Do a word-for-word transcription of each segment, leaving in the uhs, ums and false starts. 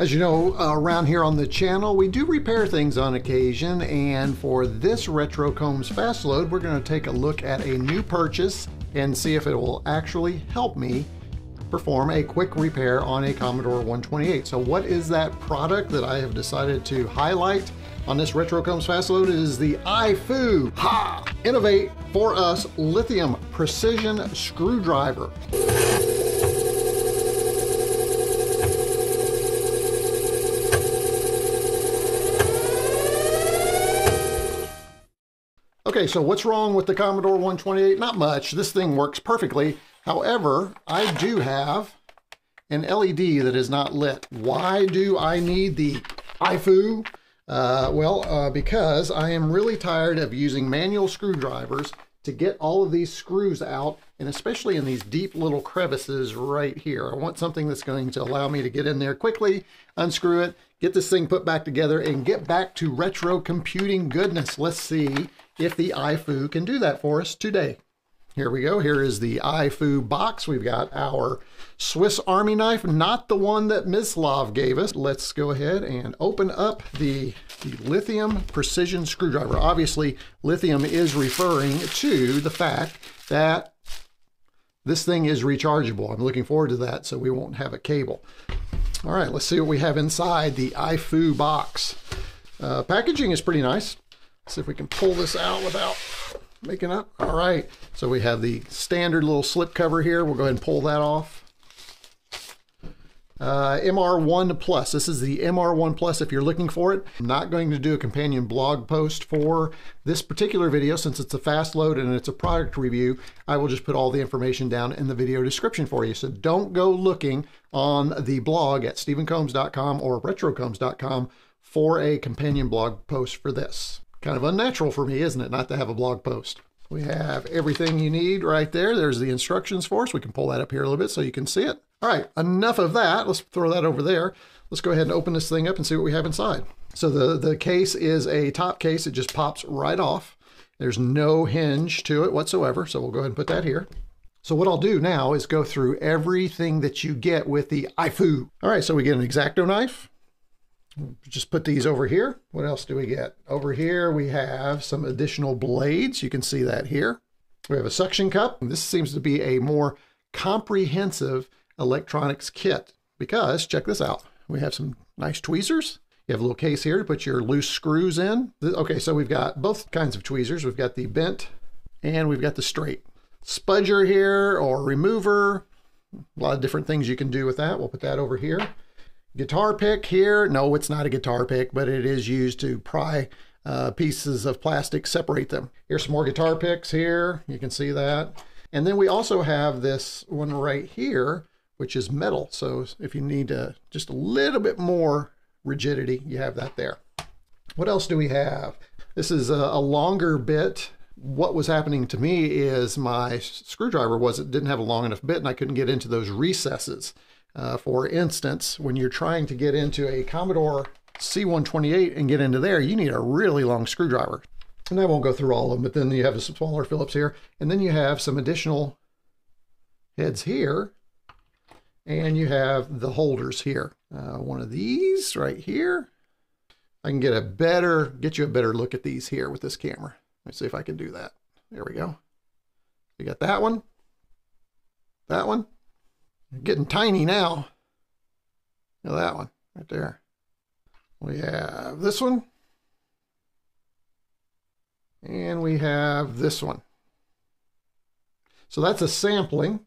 As you know, uh, around here on the channel, we do repair things on occasion, and for this Retro Combs Fast Load, we're going to take a look at a new purchase and see if it will actually help me perform a quick repair on a Commodore one twenty-eight. So what is that product that I have decided to highlight on this Retro Combs Fast Load? It is the iFu Ha! Innovate for Us Lithium Precision Screwdriver. Okay, so what's wrong with the Commodore one twenty-eight? Not much. This thing works perfectly. However, I do have an L E D that is not lit. Why do I need the iFu? Uh, well, uh, because I am really tired of using manual screwdrivers to get all of these screws out, and especially in these deep little crevices right here. I want something that's going to allow me to get in there quickly, unscrew it, get this thing put back together, and get back to retro computing goodness. Let's see if the iFu can do that for us today. Here we go. Here is the iFu box. We've got our Swiss Army knife, not the one that Mislav gave us. Let's go ahead and open up the, the lithium precision screwdriver. Obviously, lithium is referring to the fact that this thing is rechargeable. I'm looking forward to that, so we won't have a cable. All right, let's see what we have inside the iFu box. Uh, packaging is pretty nice. Let's see if we can pull this out without making up. All right, so we have the standard little slip cover here. We'll go ahead and pull that off. Uh, M R one Plus. This is the M R one Plus if you're looking for it. I'm not going to do a companion blog post for this particular video since it's a fast load and it's a product review. I will just put all the information down in the video description for you. So don't go looking on the blog at stephen combs dot com or retrocombs dot com for a companion blog post for this. Kind of unnatural for me, isn't it, not to have a blog post? We have everything you need right there. There's the instructions for us. We can pull that up here a little bit so you can see it. All right, enough of that. Let's throw that over there. Let's go ahead and open this thing up and see what we have inside. So the, the case is a top case. It just pops right off. There's no hinge to it whatsoever, so we'll go ahead and put that here. So what I'll do now is go through everything that you get with the iFu. All right, so we get an X-Acto knife. Just put these over here. What else do we get? Over here we have some additional blades. You can see that here. We have a suction cup. This seems to be a more comprehensive electronics kit because, check this out, we have some nice tweezers. You have a little case here to put your loose screws in. Okay, so we've got both kinds of tweezers. We've got the bent and we've got the straight. Spudger here or remover. A lot of different things you can do with that. We'll put that over here. Guitar pick here. No, it's not a guitar pick, but it is used to pry uh, pieces of plastic, separate them. Here's some more guitar picks here. You can see that. And then we also have this one right here, which is metal. So if you need uh, just a little bit more rigidity, you have that there. What else do we have? This is a, a longer bit. What was happening to me is my screwdriver wasn't didn't have a long enough bit, and I couldn't get into those recesses. Uh, for instance, when you're trying to get into a Commodore C one twenty-eight and get into there, you need a really long screwdriver. And I won't go through all of them, but then you have a smaller Phillips here, and then you have some additional heads here, and you have the holders here. Uh, one of these right here. I can get a better, get you a better look at these here with this camera. Let's see if I can do that. There we go. You got that one, that one. Getting tiny now. Now that one right there. We have this one. And we have this one. So that's a sampling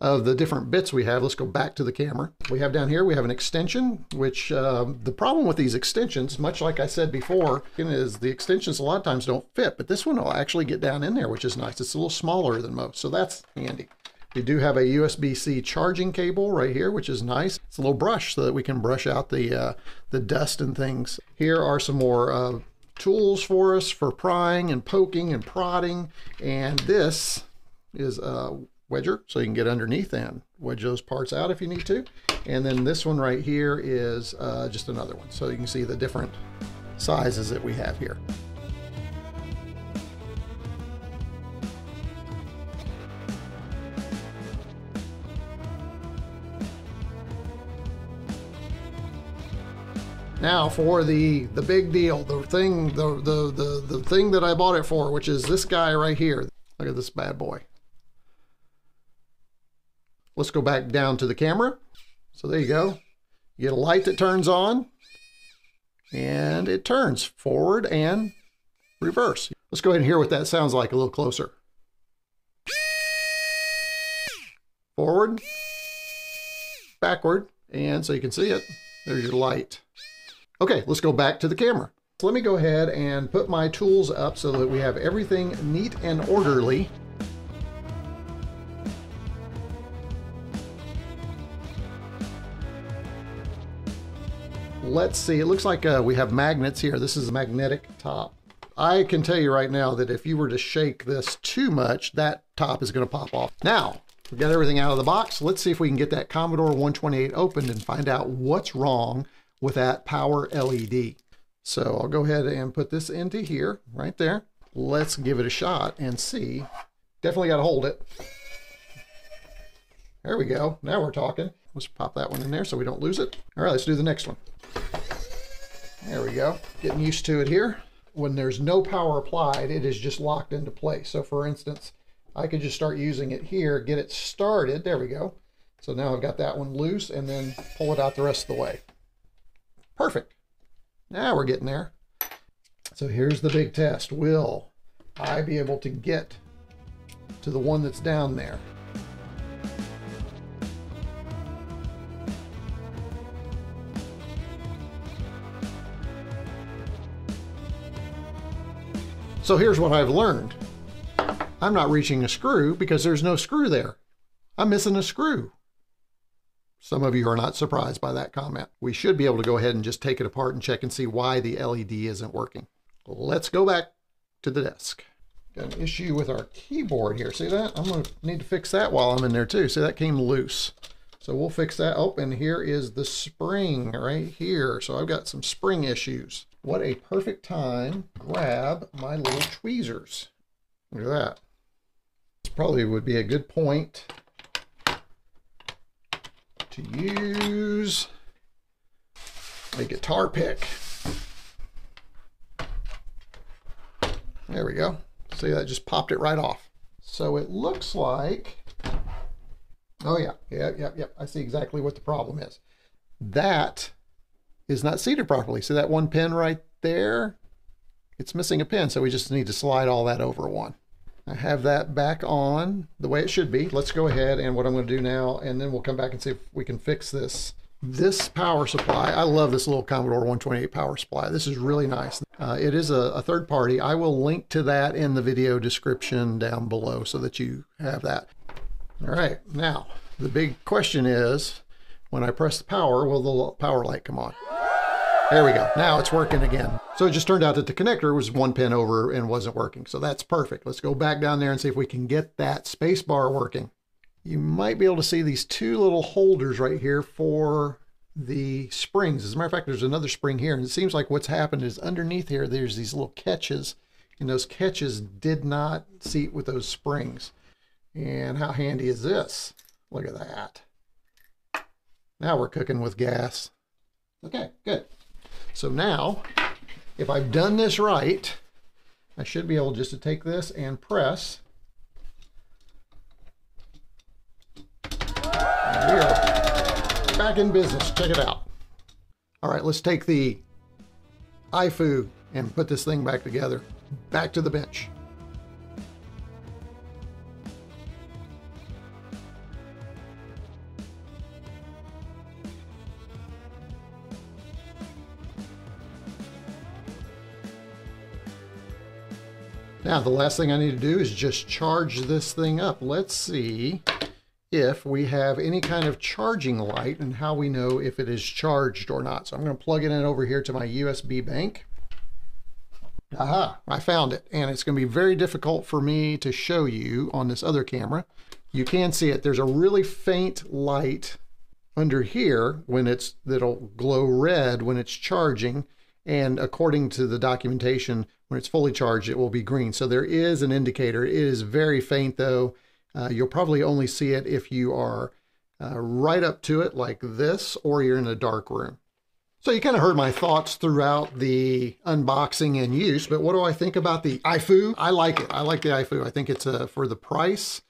of the different bits we have. Let's go back to the camera. We have down here, we have an extension, which um, the problem with these extensions, much like I said before, is the extensions a lot of times don't fit, but this one will actually get down in there, which is nice. It's a little smaller than most, so that's handy. We do have a U S B C charging cable right here, which is nice. It's a little brush so that we can brush out the, uh, the dust and things. Here are some more uh, tools for us for prying and poking and prodding. And this is a wedger, so you can get underneath and wedge those parts out if you need to. And then this one right here is uh, just another one. So you can see the different sizes that we have here. Now for the the big deal, the thing, the the the the thing that I bought it for, which is this guy right here. Look at this bad boy. Let's go back down to the camera. So there you go. You get a light that turns on, and it turns forward and reverse. Let's go ahead and hear what that sounds like a little closer. Forward, backward, and so you can see it. There's your light. Okay, let's go back to the camera. So let me go ahead and put my tools up so that we have everything neat and orderly. Let's see, it looks like uh, we have magnets here. This is a magnetic top. I can tell you right now that if you were to shake this too much, that top is gonna pop off. Now, we got everything out of the box. Let's see if we can get that Commodore one twenty-eight opened and find out what's wrong with that power L E D. So I'll go ahead and put this into here, right there. Let's give it a shot and see. Definitely gotta hold it. There we go, now we're talking. Let's pop that one in there so we don't lose it. All right, let's do the next one. There we go, getting used to it here. When there's no power applied, it is just locked into place. So for instance, I could just start using it here, get it started, there we go. So now I've got that one loose and then pull it out the rest of the way. Perfect, now we're getting there. So here's the big test. Will I be able to get to the one that's down there? So here's what I've learned. I'm not reaching a screw because there's no screw there. I'm missing a screw. Some of you are not surprised by that comment. We should be able to go ahead and just take it apart and check and see why the L E D isn't working. Let's go back to the desk. Got an issue with our keyboard here. See that? I'm gonna need to fix that while I'm in there too. See, that came loose. So we'll fix that. Oh, and here is the spring right here. So I've got some spring issues. What a perfect time, grab my little tweezers. Look at that. This probably would be a good point to use a guitar pick. There we go. See, that just popped it right off. So it looks like, oh yeah, yeah, yeah, yeah. I see exactly what the problem is. That is not seated properly. See that one pin right there? It's missing a pin, so we just need to slide all that over one. I have that back on the way it should be. Let's go ahead and what I'm gonna do now, and then we'll come back and see if we can fix this. This power supply, I love this little Commodore one twenty-eight power supply. This is really nice. Uh, it is a, a third party. I will link to that in the video description down below so that you have that. All right, now, the big question is, when I press the power, will the power light come on? There we go, now it's working again. So it just turned out that the connector was one pin over and wasn't working, so that's perfect. Let's go back down there and see if we can get that space bar working. You might be able to see these two little holders right here for the springs. As a matter of fact, there's another spring here, and it seems like what's happened is underneath here, there's these little catches, and those catches did not seat with those springs. And how handy is this? Look at that. Now we're cooking with gas. Okay, good. So now, if I've done this right, I should be able just to take this and press. And we are back in business. Check it out. All right, let's take the iFu and put this thing back together. Back to the bench. Now, the last thing I need to do is just charge this thing up. Let's see if we have any kind of charging light and how we know if it is charged or not. So I'm gonna plug it in over here to my U S B bank. Aha, I found it. And it's gonna be very difficult for me to show you on this other camera. You can see it, there's a really faint light under here when it's, that'll glow red when it's charging. And according to the documentation, when it's fully charged, it will be green. So there is an indicator. It is very faint though. Uh, you'll probably only see it if you are uh, right up to it like this, or you're in a dark room. So you kind of heard my thoughts throughout the unboxing and use, but what do I think about the iFu? I like it. I like the iFu. I think it's a, for the price,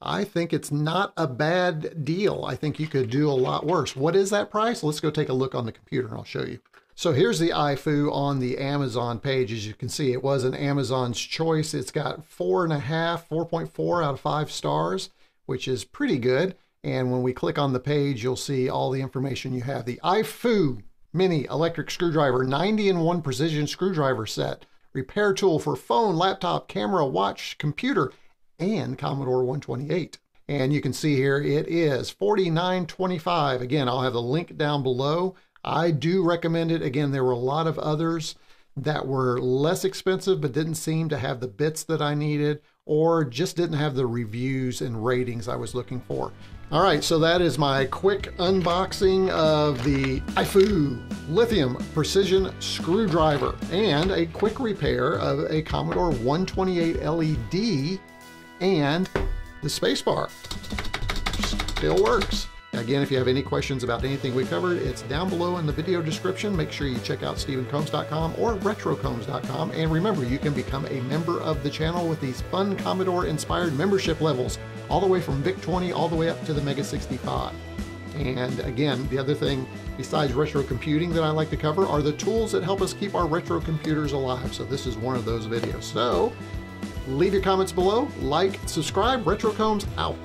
I think it's not a bad deal. I think you could do a lot worse. What is that price? Let's go take a look on the computer and I'll show you. So here's the iFu on the Amazon page. As you can see, it was an Amazon's choice. It's got four and a half, four point four out of five stars, which is pretty good. And when we click on the page, you'll see all the information you have. The iFu mini electric screwdriver, ninety in one precision screwdriver set, repair tool for phone, laptop, camera, watch, computer, and Commodore one twenty-eight. And you can see here it is forty-nine twenty-five. Again, I'll have the link down below. I do recommend it. Again, there were a lot of others that were less expensive but didn't seem to have the bits that I needed, or just didn't have the reviews and ratings I was looking for. All right, so that is my quick unboxing of the iFu Lithium Precision Screwdriver and a quick repair of a Commodore one twenty-eight L E D, and the spacebar still works. Again, if you have any questions about anything we covered, it's down below in the video description. Make sure you check out stephen combs dot com or retro combs dot com. And remember, you can become a member of the channel with these fun Commodore-inspired membership levels, all the way from V I C twenty all the way up to the Mega sixty-five. And again, the other thing besides retro computing that I like to cover are the tools that help us keep our retro computers alive. So this is one of those videos. So leave your comments below, like, subscribe, Retro Combs out.